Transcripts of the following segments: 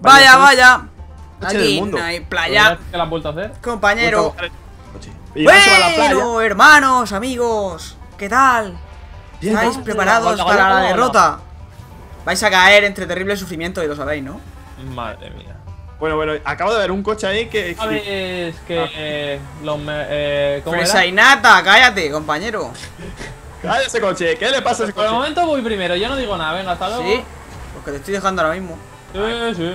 Vaya, vaya. Aquí no hay playa. ¿Qué la has vuelto a hacer? Compañero. Bueno, hermanos, amigos. ¿Qué tal? ¿Estáis preparados para la derrota? Vais a caer entre terrible sufrimiento y lo sabéis, ¿no? Madre mía. Bueno, bueno, acabo de ver un coche ahí que... ¿Sabes que los... Fresa y nata, cállate, compañero. Cállate ese coche, ¿qué le pasa a ese coche? Por el momento voy primero, yo no digo nada, venga, hasta luego. Sí, porque te estoy dejando ahora mismo. Sí, sí.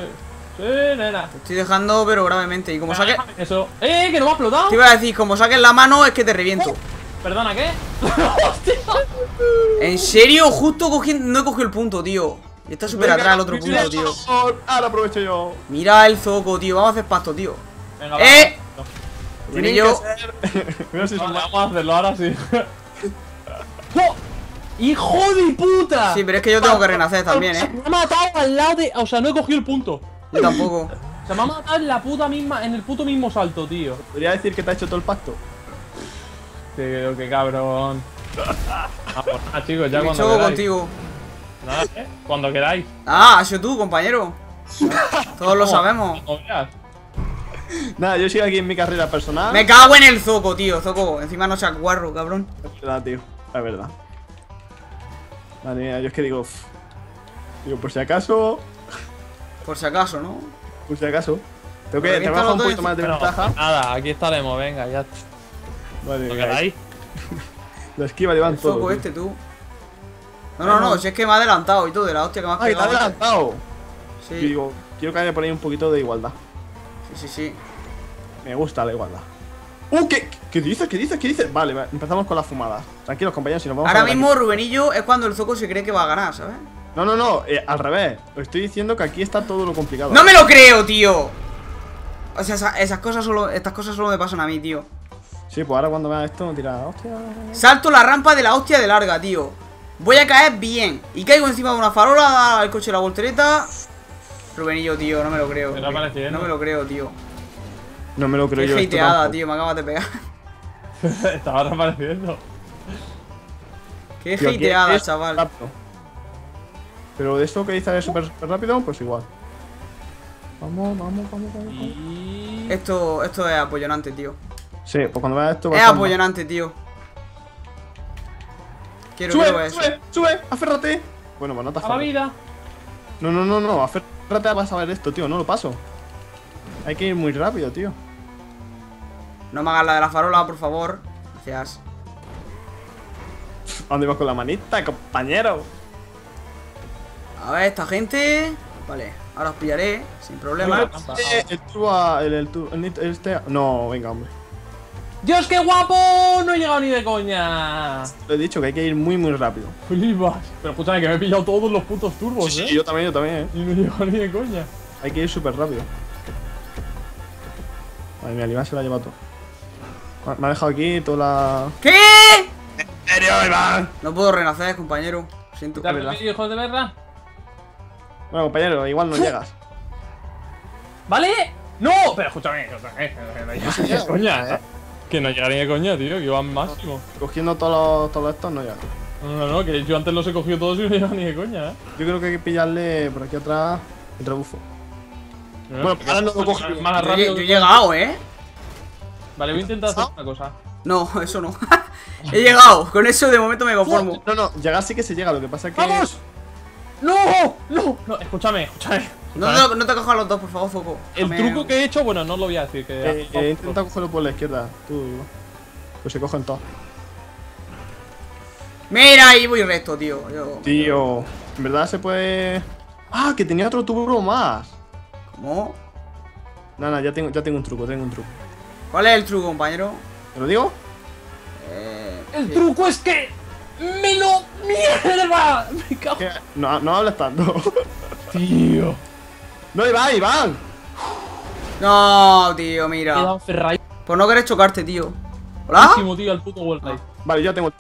Sí, nena. Te estoy dejando, pero gravemente. Y como saques... Eso... que no me ha explotado. Te iba a decir, como saques la mano es que te reviento. Perdona, ¿qué? En serio, justo cogiendo... No he cogido el punto, tío. Y está súper atrás el otro punto, tío. Ahora aprovecho yo. Mira el zoco, tío. Vamos a hacer pasto, tío. Venga, tiene yo... Mira si vamos a hacerlo ahora sí. ¡Hijo de puta! Sí, pero es que yo tengo que renacer también, ¿eh? Me ha matado al lado de... O sea, no he cogido el punto. Yo tampoco. O sea, me ha matado en la puta misma... En el puto mismo salto, tío. Podría decir que te ha hecho todo el pacto. Tío, qué cabrón. Ah, chicos, ya cuando queráis. Contigo. Nada, ¿eh? Cuando queráis. Ah, has sido tú, compañero. Todos lo sabemos. Nada, yo sigo aquí en mi carrera personal. Me cago en el zoco, tío. Zoco, encima no seas guarro, cabrón. Es verdad, tío. Es verdad. Madre mía, yo es que digo... Digo, por si acaso... Por si acaso, ¿no? Por si acaso. Tengo que trabajar un poquito más de ventaja. Nada, aquí estaremos, venga, ya. Vale, ¿lo quedáis? Lo esquiva, llevan todo. El foco este, tú. No, si es que me ha adelantado y todo, de la hostia que me has pegado. ¡Ay, te ha adelantado! Sí. Yo digo, quiero que haya por ahí un poquito de igualdad. Sí, sí, sí. Me gusta la igualdad. ¿Qué? ¿Qué dices? ¿Qué dices? ¿Qué dices? Vale, empezamos con las fumadas. Tranquilos, compañeros, si nos vamos ahora a mismo, aquí. Rubenillo, es cuando el zoco se cree que va a ganar, ¿sabes? No, al revés. Os estoy diciendo que aquí está todo lo complicado. ¡No me lo creo, tío! O sea, estas cosas solo me pasan a mí, tío. Sí, pues ahora cuando vea esto me tira la hostia. Salto la rampa de la hostia de larga, tío. Voy a caer bien. Y caigo encima de una farola, al coche de la voltereta. Rubenillo, tío, no me lo creo. No me lo creo, tío. No me lo creo yo. Qué hateada, tío, me acabas de pegar. Estaba reapareciendo. Qué hateada, chaval. Rápido. Pero de esto que dices es súper rápido, pues igual. Vamos. Y... Esto es apoyonante, tío. Sí, pues cuando veas esto... Es apoyonante, tío. Quiero eso. Sube, aférrate. Bueno, pues no te aférrate. A la vida. No, aférrate a pasar esto, tío. No lo paso. Hay que ir muy rápido, tío. No me hagas la de la farola, por favor. Gracias. ¿A dónde vas con la manita, compañero? A ver, esta gente... Vale, ahora os pillaré, sin problema. No, venga, hombre. ¡Dios, qué guapo! No he llegado ni de coña. Lo he dicho, que hay que ir muy, muy rápido. Flipas. Pero escúchame, que me he pillado todos los putos turbos, sí, yo también, Y no he llegado ni de coña. Hay que ir súper rápido. Madre mía, el Iván se la ha llevado todo. Me ha dejado aquí toda la... ¿Qué? ¿En serio, Iván? No puedo renacer, compañero. Siento que... ¿Hijos de verdad? Bueno, compañero, igual no llegas. ¿Vale? ¡No! Pero escúchame, no llegas ni de coña, Que no llegaría de coña, tío, que iban máximo. Cogiendo todos estos no llegan. No, que yo antes los he cogido todos y no llegan ni de coña, Yo creo que hay que pillarle por aquí atrás el rebufo. Bueno, ahora no lo cojo más rápido. Yo he llegado, Vale, voy a intentar hacer una cosa. No, eso no. He llegado, con eso de momento me conformo. No, llegar sí que se llega, lo que pasa es que... ¡Vamos! No, escúchame. No te cojas los dos, por favor, Foco. El truco que he hecho, bueno, no os lo voy a decir. Intenta cogerlo por la izquierda, tú. Pues se cogen todos. Mira, ahí voy recto, tío. Tío, en verdad se puede... Ah, que tenía otro turbo más. ¿Cómo? No, ya tengo un truco, ¿Cuál es el truco, compañero? ¿Te lo digo? El truco es que... ¡Me lo mierda! Me cago. No hables tanto. Tío. No, Iván. No, tío, mira. Por no querer chocarte, tío. ¿Hola? Último, tío, el puto golpe. Vale, ya tengo.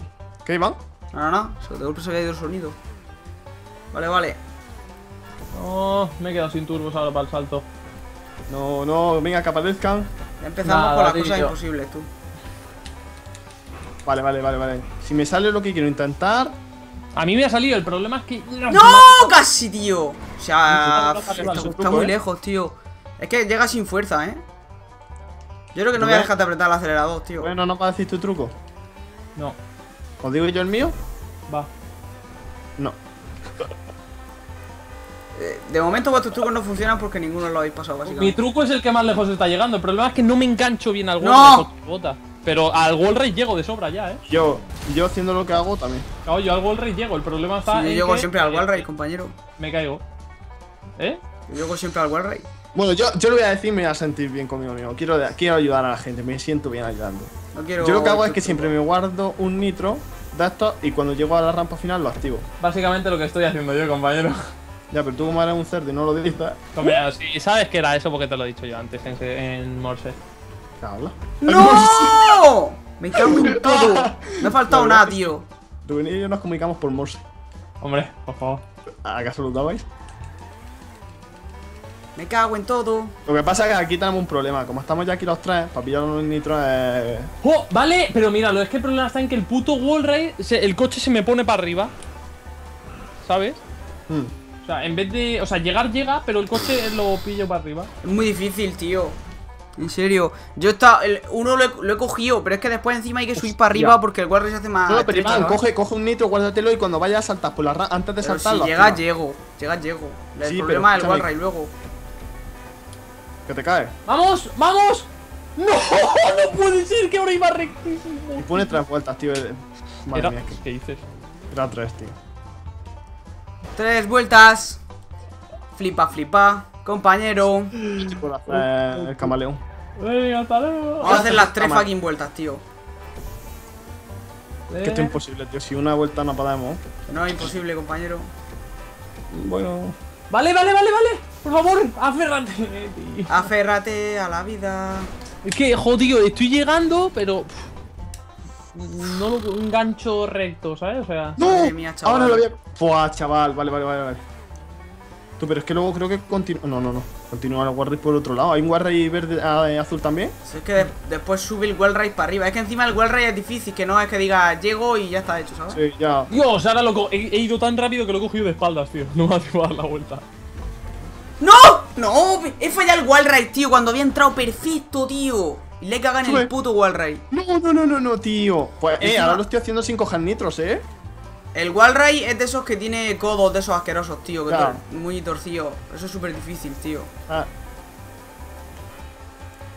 ¿Qué, Iván? No. De golpe se había ido el sonido. Vale. No, me he quedado sin turbos ahora para el salto. No, venga, que aparezcan. Ya empezamos con las cosas imposibles, tú. Vale. Si me sale lo que quiero intentar, A mí me ha salido, el problema es que... ¡No! ¡Casi, tío! O sea, está muy lejos, tío. Es que llega sin fuerza, ¿eh? Yo creo que no voy a dejarte apretar el acelerador, tío. Bueno, no para decir tu truco. No. ¿Os digo yo el mío? Va. No. De momento vuestros trucos no funcionan porque ninguno lo habéis pasado, básicamente. Mi truco es el que más lejos está llegando. El problema es que no me engancho bien al wallride. ¡No! Pero al wallride llego de sobra ya, ¿eh? Yo haciendo lo que hago también. Claro, yo al wallride llego. El problema está en que... Yo llego siempre al wallride, compañero. Me caigo. ¿Eh? Yo llego siempre al wallride. Bueno, yo lo voy a decir, me voy a sentir bien conmigo mismo. Quiero ayudar a la gente, me siento bien ayudando. No quiero... Yo lo que hago es que siempre me guardo un nitro de estos y cuando llego a la rampa final lo activo. Básicamente lo que estoy haciendo yo, compañero. Ya, pero tú como eres un cerdo y no lo dices. Compañero, si sabes que era eso porque te lo he dicho yo antes en Morse. ¿Qué habla? ¡No! Me cago en todo. No ha faltado nada, tío. Rubén y yo nos comunicamos por Morse. Hombre, por favor. ¿Acaso lo dabais? Me cago en todo. Lo que pasa es que aquí tenemos un problema. Como estamos ya aquí los tres, para pillar unos nitros es... ¡Oh! Vale, pero míralo, es que el problema está en que el puto wallride, el coche se me pone para arriba. ¿Sabes? O sea, en vez de... O sea, llegar llega, pero el coche lo pillo para arriba. Es muy difícil, tío. En serio. Yo uno lo he cogido, pero es que después encima hay que subir para arriba porque el wallride se hace más... No, pero man, coge un nitro, guárdatelo y cuando vayas a saltar por la antes de pero saltarlo... Si llegas, llego. El problema es el wallride luego. Que te cae. ¡Vamos! ¡Vamos! ¡No! ¡No puede ser que ahora iba rectísimo! Y pone tres vueltas, tío. Madre mía, ¿qué dices? Era tres, tío. Tres vueltas. Flipa, flipa. Compañero. Por hacer el camaleón. Vamos a hacer las tres fucking vueltas, tío. Es que esto es imposible, tío. Si una vuelta no paramos. No, es imposible, compañero. Bueno. Vale. Por favor, aférrate. Aférrate a la vida. Es que, jodido, estoy llegando, pero... No lo engancho recto, ¿sabes? O sea... ¡No! Madre mía, chaval. Ahora lo voy a... Fua, chaval, vale. Tú, pero es que luego creo que continúa... No. Continúa el wallride por otro lado. ¿Hay un wallride verde azul también? Sí, es que después sube el wallride para arriba. Es que encima el wallride es difícil, que no es que diga llego y ya está hecho, ¿sabes? Sí, ya. Dios, ahora lo he ido tan rápido que lo he cogido de espaldas, tío. No me hace dar la vuelta. ¡No! ¡No! He fallado el wallride, tío, cuando había entrado perfecto, tío. Y le cagan en el puto wallride. No, tío. Pues, ahora lo estoy haciendo sin coger nitros, ¿eh? El wallride es de esos que tiene codos de esos asquerosos, tío. Que muy torcido. Eso es súper difícil, tío.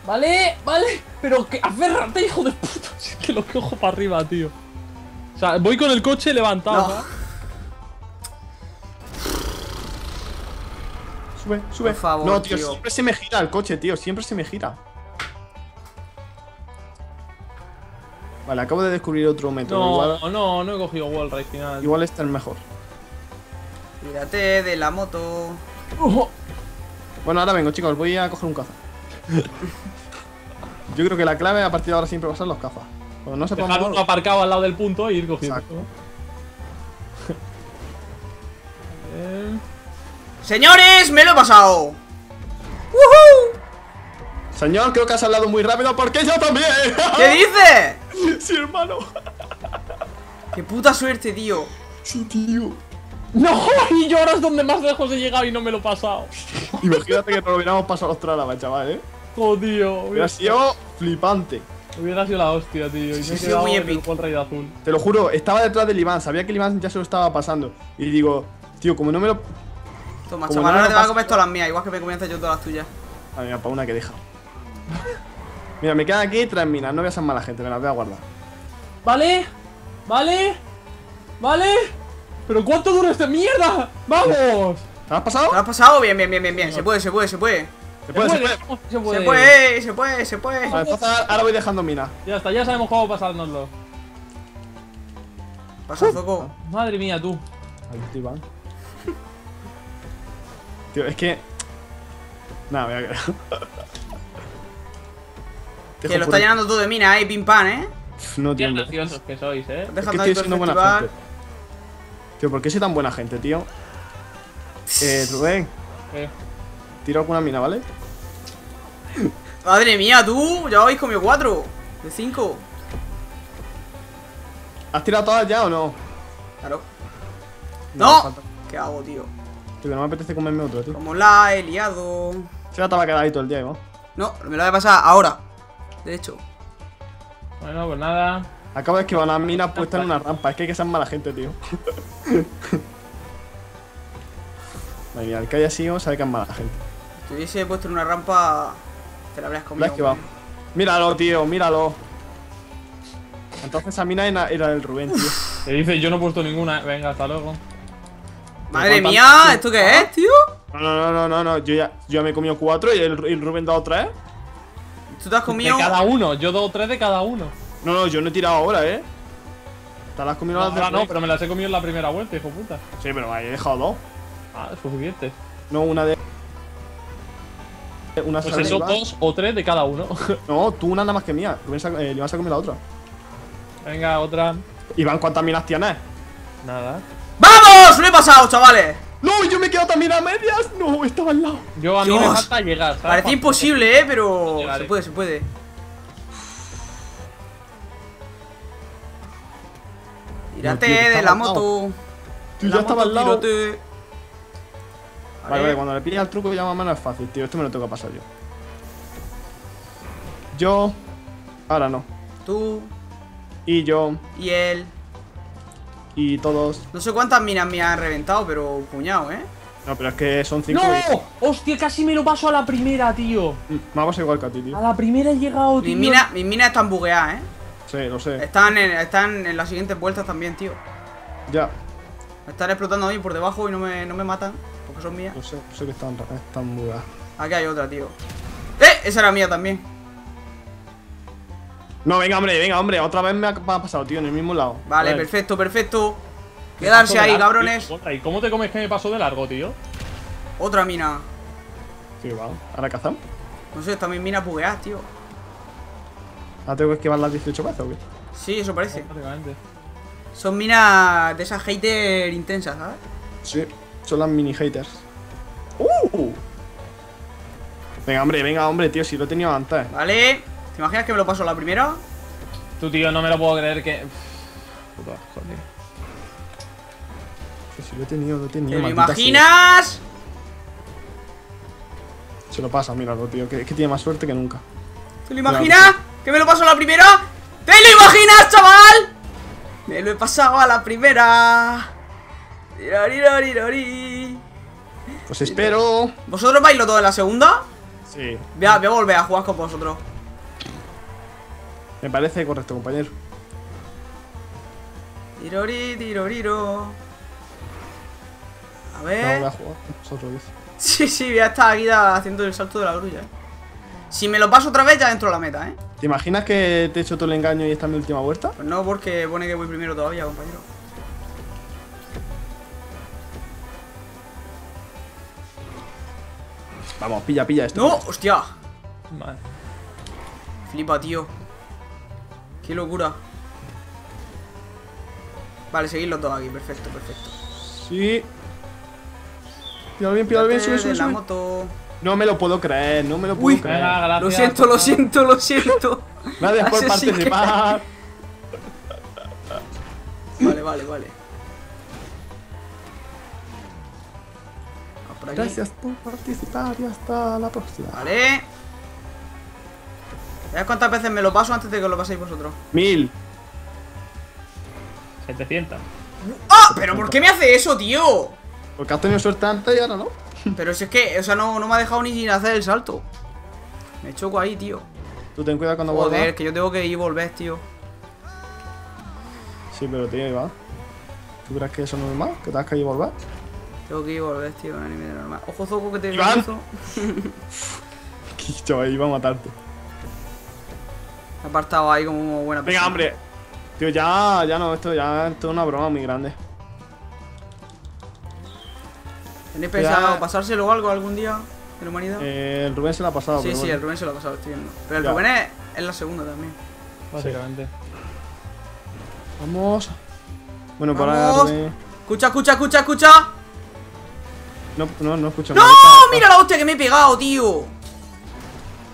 Vale. Pero que aférrate, hijo de puta. Si es que lo cojo para arriba, tío. O sea, voy con el coche levantado, ¿eh? Sube. Por favor, no, tío, siempre se me gira el coche, tío. Siempre se me gira. Vale, acabo de descubrir otro método. No he cogido wallride final. Igual está el mejor. Mírate de la moto. Bueno, ahora vengo, chicos. Voy a coger un caza. Yo creo que la clave a partir de ahora siempre va a ser los cazas. Cuando no se ponga uno aparcado al lado del punto y ir cogiendo. Exacto. ¡Señores! ¡Me lo he pasado! ¡Woohoo! Señor, creo que has hablado muy rápido porque yo también. ¿Qué dices? Sí, hermano. ¡Qué puta suerte, tío! Sí, tío. ¡No! Y yo ahora es donde más lejos he llegado y no me lo he pasado. Imagínate que nos lo hubiéramos pasado los trálabas, chaval, ¿eh? Jodido. Hubiera sido flipante. Hubiera sido la hostia, tío. Y sí, me he quedado muy épico el rey de azul. Te lo juro, estaba detrás del Iván. Sabía que el Iván ya se lo estaba pasando. Y digo, tío, como no me lo... Toma, chaval, ahora te vas a comer todas las mías, igual que me comienzo yo todas las tuyas. A mí, para una que deja. Mira, me quedan aquí tres minas, no voy a ser mala gente, me las voy a guardar. Vale. Pero ¿cuánto dura esta mierda? ¡Vamos! ¿Te lo has pasado? Bien. Se puede. Se puede. Vale, entonces ahora voy dejando minas. Ya está, ya sabemos cómo pasárnoslo. Pasa, Zoco. Madre mía, tú. Ahí estoy, Iván. Tío, es que... Nada, me voy a quedar. Que lo está llenando todo de mina, pim pam, ¿eh? No, tío. Qué graciosos que sois, ¿eh? Es que estoy siendo buena gente. Tío, ¿por qué soy tan buena gente, tío? Rubén. ¿Qué? Tiro alguna mina, ¿vale? Madre mía, tú. Ya habéis comido 4 de 5. ¿Has tirado todas ya o no? Claro. ¡No! ¿Qué hago, tío? Tío, no me apetece comerme otro, tío. Como la he liado. Se la estaba quedando ahí todo el día, ¿no? No, me la voy a pasar ahora. De hecho. Bueno, pues nada. Acabo de esquivar una mina puesta en una rampa. Es que hay que ser mala gente, tío. Madre mía, el que haya sido sabe que es mala gente. Si te hubiese puesto en una rampa, te la habrías comido. La he esquivado. Míralo, tío, míralo. Entonces esa mina era del Rubén, tío. Te dice, yo no he puesto ninguna. Venga, hasta luego. Madre mía, ¿esto qué es, tío? No. Yo ya me he comido 4 y el Rubén da 3. ¿Tú te has comido? De cada uno, yo 2 o 3 de cada uno. No, yo no he tirado ahora, ¿eh? Te las has comido ahora, no, pero me las he comido en la primera vuelta, hijo puta. Sí, pero me he dejado 2. Ah, es suficiente. No, una de... Una pues eso, 2 o 3 de cada uno. No, tú una nada más que mía. Le vas a comer la otra. Venga, otra. Iván, ¿cuántas minas tienes? Nada. ¡Vamos! ¡Lo he pasado, chavales! ¡No! ¡Yo me he quedado también a medias! ¡No! Estaba al lado. Yo a Dios. Mí me falta llegar, ¿sabes? Parecía imposible, ¿eh? Pero... No se puede, se puede. Tírate de la moto. Tú ya estabas al lado. Tírate. Vale, cuando le pillas el truco ya más o menos es fácil, tío. Esto me lo tengo que pasar yo. Yo. Ahora no. Tú. Y yo. Y él. Y todos. No sé cuántas minas me han reventado, pero un puñado, ¿eh? No, pero es que son 5. ¡No! ¡Hostia, casi me lo paso a la primera, tío! Me ha pasado igual que a ti, tío. A la primera he llegado, tío. Mis minas están bugueadas, ¿eh? Sí, lo sé. Están en las siguientes vueltas también, tío. Ya. Me están explotando a mí por debajo y no me matan. Porque son mías. No sé que están bugueadas. Aquí hay otra, tío. ¡Eh! Esa era mía también. No, venga, hombre, otra vez me ha pasado, tío, en el mismo lado. Vale, perfecto. Quedarse ahí, cabrones. ¿Y cómo te comes que me pasó de largo, tío? Otra mina. Sí, wow. ¿Ahora cazamos? No sé, también minas bugueadas, tío. ¿Ah, tengo que esquivar las 18 veces o qué? Sí, eso parece. Prácticamente. Son minas de esas haters intensas, ¿sabes? Sí, son las mini haters. ¡Uh! Venga, hombre, tío, si lo he tenido antes. Vale. ¿Te imaginas que me lo paso la primera? Tú, tío, no me lo puedo creer que... Puta, joder. Que si lo he tenido. ¿Te lo imaginas? Sea. Se lo pasa, míralo, tío. Que tiene más suerte que nunca. ¿Te lo imaginas? ¿Que me lo paso la primera? ¡Te lo imaginas, chaval! Me lo he pasado a la primera. Pues espero. ¿Vosotros vais todo en la segunda? Sí. Voy a volver a jugar con vosotros. Me parece correcto, compañero. Tiro. A ver. No, voy a jugar nosotros, dice. Sí, voy a estar aquí haciendo el salto de la grulla. Si me lo paso otra vez, ya entro a la meta, ¿eh? ¿Te imaginas que te he hecho todo el engaño y esta es mi última vuelta? Pues no, porque pone que voy primero todavía, compañero. Vamos, pilla esto. ¡No! ¡Hostia! Vale. Flipa, tío. ¡Qué locura! Vale, seguid los dos aquí. Perfecto. Sí. Pídalo bien, sube. Moto. No me lo puedo creer, no me lo puedo creer. Gracias, lo siento. Gracias por participar. Vale. Por aquí. Gracias por participar y hasta la próxima. Vale. ¿Sabes cuántas veces me lo paso antes de que lo paséis vosotros? 1700. ¡Ah! ¿Pero por qué me hace eso, tío? Porque has tenido suerte antes y ahora no. Pero si es que, o sea, no me ha dejado ni sin hacer el salto. Me choco ahí, tío. Tú ten cuidado cuando vuelvas. Joder, que yo tengo que ir y volver, tío. Sí, pero tío, ahí va. ¿Tú crees que eso no es normal? ¿Que te has caído y volver? Tengo que ir y volver, tío, no es ni medio normal. Ojo, Zoco, que te ¡Iván! Que chaval, iba a matarte. Apartado ahí como buena persona. Venga, hombre. Tío, ya no, esto es una broma muy grande. ¿Tenéis pensado pasárselo algo algún día de la humanidad? El Rubén se lo ha pasado. Sí, bueno. El Rubén se lo ha pasado, estoy viendo. Pero el Rubén es la segunda también. Básicamente. Sí. Vamos. Bueno, para Rubén. Escucha. No escucho. ¡No! Mira la hostia que me he pegado, tío.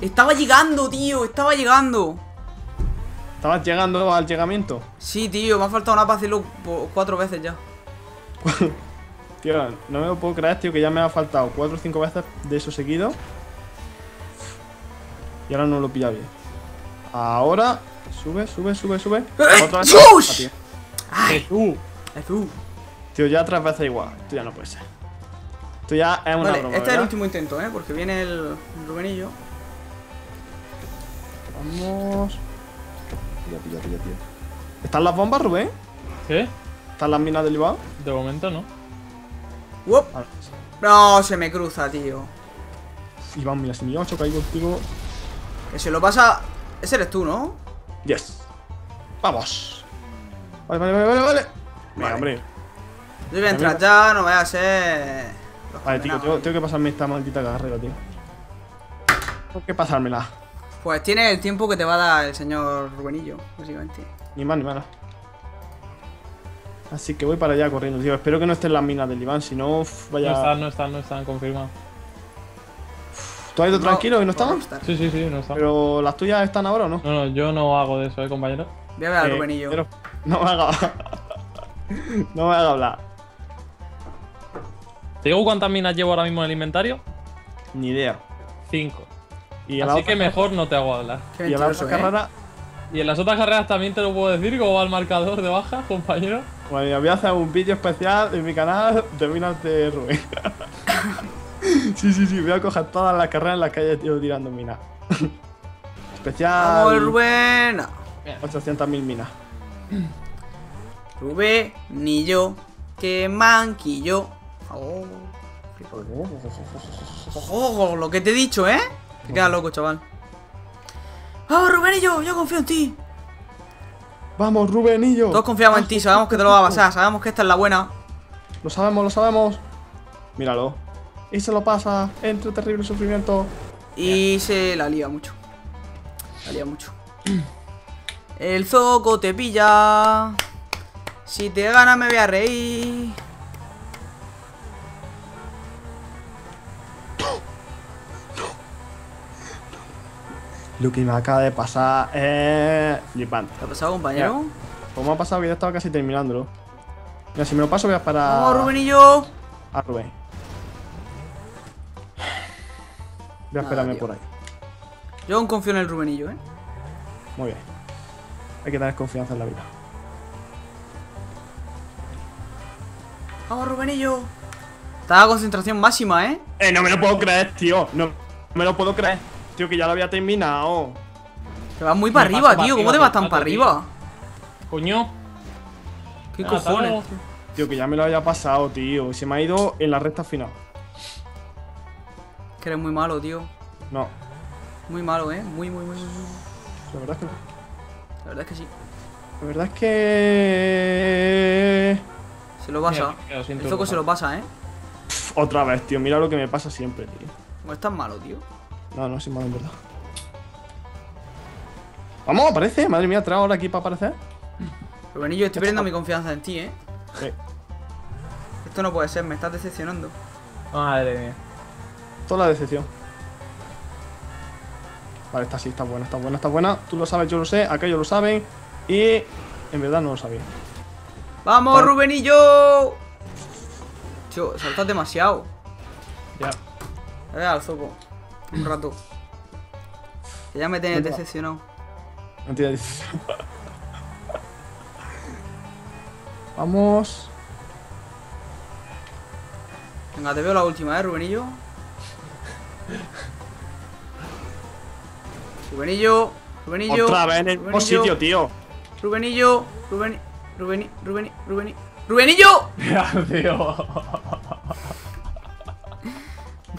Estaba llegando, tío. ¿Estabas llegando al llegamiento? Sí, tío, me ha faltado una para hacerlo 4 veces ya. Tío, no me lo puedo creer, tío, que ya me ha faltado 4 o 5 veces de eso seguido. Y ahora no lo pilla bien. Ahora... Sube, sube, sube, sube. Otra vez. ¡Jesús! ¡Ay! ¡Jesús! Tío, ya 3 veces igual. Esto ya no puede ser. Esto ya es una broma, ¿verdad? Este es el último intento, ¿eh? Porque viene el Rubenillo. Vamos... Pilla, pilla, pilla, pilla. ¿Están las bombas, Rubén? ¿Qué? ¿Están las minas del Ibao? De momento no. ¡Wop! No, se me cruza, tío. Iván, mira, si me llevo a chocar contigo... Que se lo pasa... Ese eres tú, ¿no? Yes. ¡Vamos! Vale, vale, vale, vale, vale. Venga, hombre. Yo voy a entrar ya, no voy a ser... Vale, tío, tengo que pasarme esta maldita carrera, tío. Tengo que pasármela. Pues tiene el tiempo que te va a dar el señor Rubenillo, básicamente. Ni más, ni más. Así que voy para allá corriendo, tío. Espero que no estén las minas del Iván, si no, vaya... No están, confirmado. ¿Tú has ido tranquilo y no estaban? Sí, no estaban. ¿Pero las tuyas están ahora o no? No, yo no hago de eso, compañero. Voy a ver al Rubenillo. Pero no me haga... no me haga hablar. ¿Te digo cuántas minas llevo ahora mismo en el inventario? Ni idea. 5. Y así que mejor no te hago hablar. Y en las otras carreras... Y en las otras carreras también te lo puedo decir, como va el marcador de baja, compañero. Bueno, voy a hacer un vídeo especial en mi canal de minas de Rubén. Sí, voy a coger todas las carreras en las que haya ido tirando minas. Especial. ¡Vamos, Rubén! 800.000 minas. Rubén, ni yo, que manquillo. Oh, lo que te he dicho, ¿eh? Te quedas loco, chaval. ¡Vamos, Rubenillo! Yo confío en ti. ¡Vamos, Rubenillo! Todos confiamos en ti, sabemos que te lo va a pasar, sabemos que esta es la buena. Lo sabemos, lo sabemos. Míralo. Y se lo pasa entre terrible sufrimiento. Y se la lía mucho. La lía mucho. El zoco te pilla. Si te gana me voy a reír. Lo que me acaba de pasar es... flipante. ¿Te ha pasado, compañero? Mira, como me ha pasado, ya estaba casi terminándolo. Mira, si me lo paso voy a parar... ¡Vamos, Rubenillo! A Rubén. Voy a esperarme por ahí. Yo aún confío en el Rubenillo, ¿eh? Muy bien. Hay que tener confianza en la vida. ¡Vamos, Rubenillo! Está la concentración máxima, ¿eh? No me lo puedo creer, tío. No me lo puedo creer. Tío, que ya lo había terminado. Te vas muy para arriba, tío. ¿Cómo te vas tan para arriba? Coño. ¿Qué cojones? Tío, que ya me lo había pasado, tío. Se me ha ido en la recta final. Que eres muy malo, tío. No. Muy malo, ¿eh? Muy. La verdad es que no. La verdad es que sí. La verdad es que... se lo pasa. El zoco se lo pasa, ¿eh? Pff, otra vez, tío. Mira lo que me pasa siempre, tío. No es tan malo, tío. No, sin malo, en verdad. ¡Vamos, aparece! Madre mía, trae ahora aquí para aparecer. Rubenillo, estoy perdiendo mi confianza en ti, ¿eh? Sí. Esto no puede ser, me estás decepcionando. Madre mía. Toda la decepción. Vale, esta sí, está buena. Tú lo sabes, yo lo sé, aquellos lo saben. Y... en verdad no lo sabía. ¡Vamos, vale. Rubenillo! Tío, saltas demasiado. Ya. A ver al zoco. Un rato. Que ya me tenías decepcionado. No te decepcionado. Vamos. Venga, te veo la última, Rubenillo. Rubenillo. Otra vez en el mismo sitio, tío. Rubenillo. Ya, tío.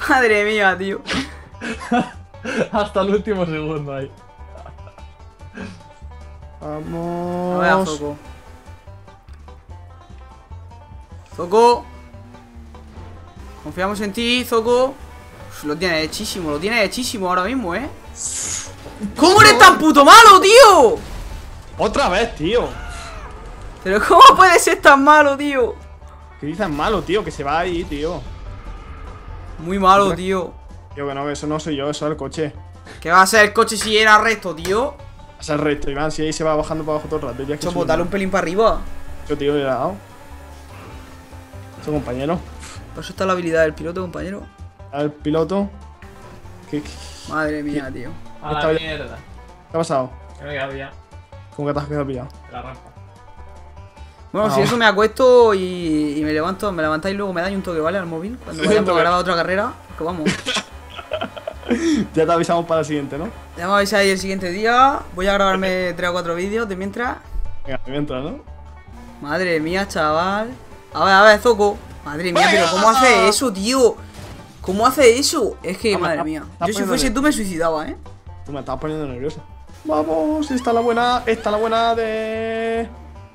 Madre mía, tío. Hasta el último segundo ahí. Vamos. No veas, Zoco. Zoco. Confiamos en ti, Zoco. Uf, lo tiene hechísimo ahora mismo, ¿eh? ¿Cómo eres tan puto malo, tío? Otra vez, tío. Pero ¿cómo puedes ser tan malo, tío? ¿Qué dices malo, tío? Que se va ahí, tío. Muy malo, tío. Tío, que no, eso no soy yo, eso es el coche. ¿Qué va a ser el coche si era recto, tío? Va a ser recto, Iván, si ahí se va bajando para abajo todo el rato. Ya es que Chopo, dale un pelín para arriba. Yo, tío, le he dado. Eso, compañero. Por eso está la habilidad del piloto, compañero. Al piloto. ¿Qué? Madre mía, tío. A la mierda. ¿Qué ha pasado? Que me he quedado pillado. ¿Cómo que te has quedado pillado? La rampa. Bueno, si eso me acuesto y me levanto, me levantáis y luego me dais un toque, ¿vale? Al móvil. Cuando vayamos a grabar otra carrera, que vamos. Ya te avisamos para el siguiente, ¿no? Ya me avisáis el siguiente día. Voy a grabarme 3 o 4 vídeos de mientras. Venga, de mientras, ¿no? Madre mía, chaval. A ver, Zoco. Madre mía, pero ¿cómo hace eso, tío? ¿Cómo hace eso? Es que, madre mía. Yo si fuese tú me suicidaba, ¿eh? Tú me estabas poniendo nervioso. Vamos, esta es la buena de...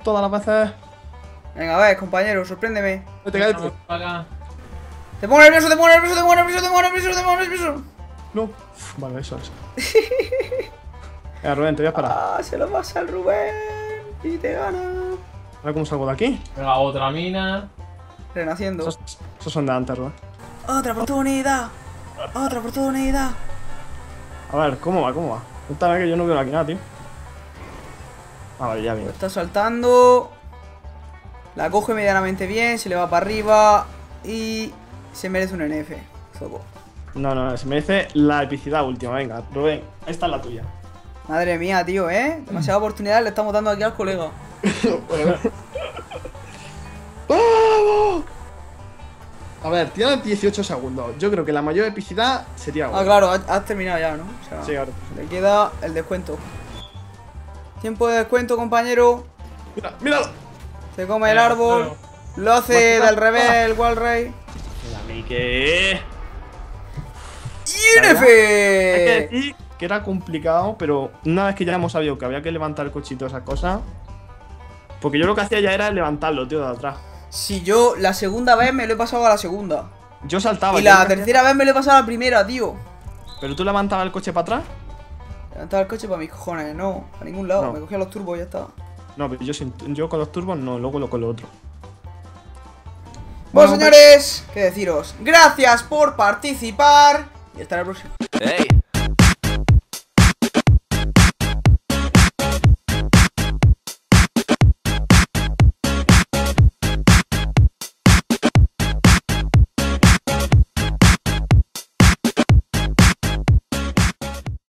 todas las veces. Venga, a ver, compañero, sorpréndeme. Te pongo nervioso. No. Vale, eso. Rubén, te voy a parar. Ah, se lo pasa al Rubén. Y te gana. A ver cómo salgo de aquí. Venga, otra mina. Renaciendo. Esos son de antes, Rubén. Otra oportunidad. A ver, ¿cómo va? Cuéntame que yo no veo aquí nada, tío. Ah, vale, ya viene. Está saltando. La coge medianamente bien, se le va para arriba. Y se merece un NF, Zoco. No, se merece la epicidad última. Venga, Rubén, esta es la tuya. Madre mía, tío, ¿eh? Demasiada oportunidad le estamos dando aquí al colega. ¡Vamos! A ver, tienen 18 segundos. Yo creo que la mayor epicidad sería ahora. Ah, claro, has terminado ya, ¿no? O sea, sí, claro. Le queda el descuento. Tiempo de descuento, compañero. Míralo. Se come el árbol. No. Lo hace del revés el Walray. Mira, Mike. ¡INF! Que era complicado, pero una vez que ya hemos sabido que había que levantar el cochito, esa cosa. Porque yo lo que hacía ya era levantarlo, tío, de atrás. Si yo la segunda vez me lo he pasado a la segunda. Yo saltaba. Y la tercera vez me lo he pasado a la primera, tío. ¿Pero tú levantabas el coche para atrás? Levantaba el coche para mis cojones, no. A ningún lado, no. Me cogía los turbos y ya estaba. No, pero yo con los turbos no, luego con lo otro. Bueno, señores, qué deciros. Gracias por participar. Y hasta la próxima. Hey.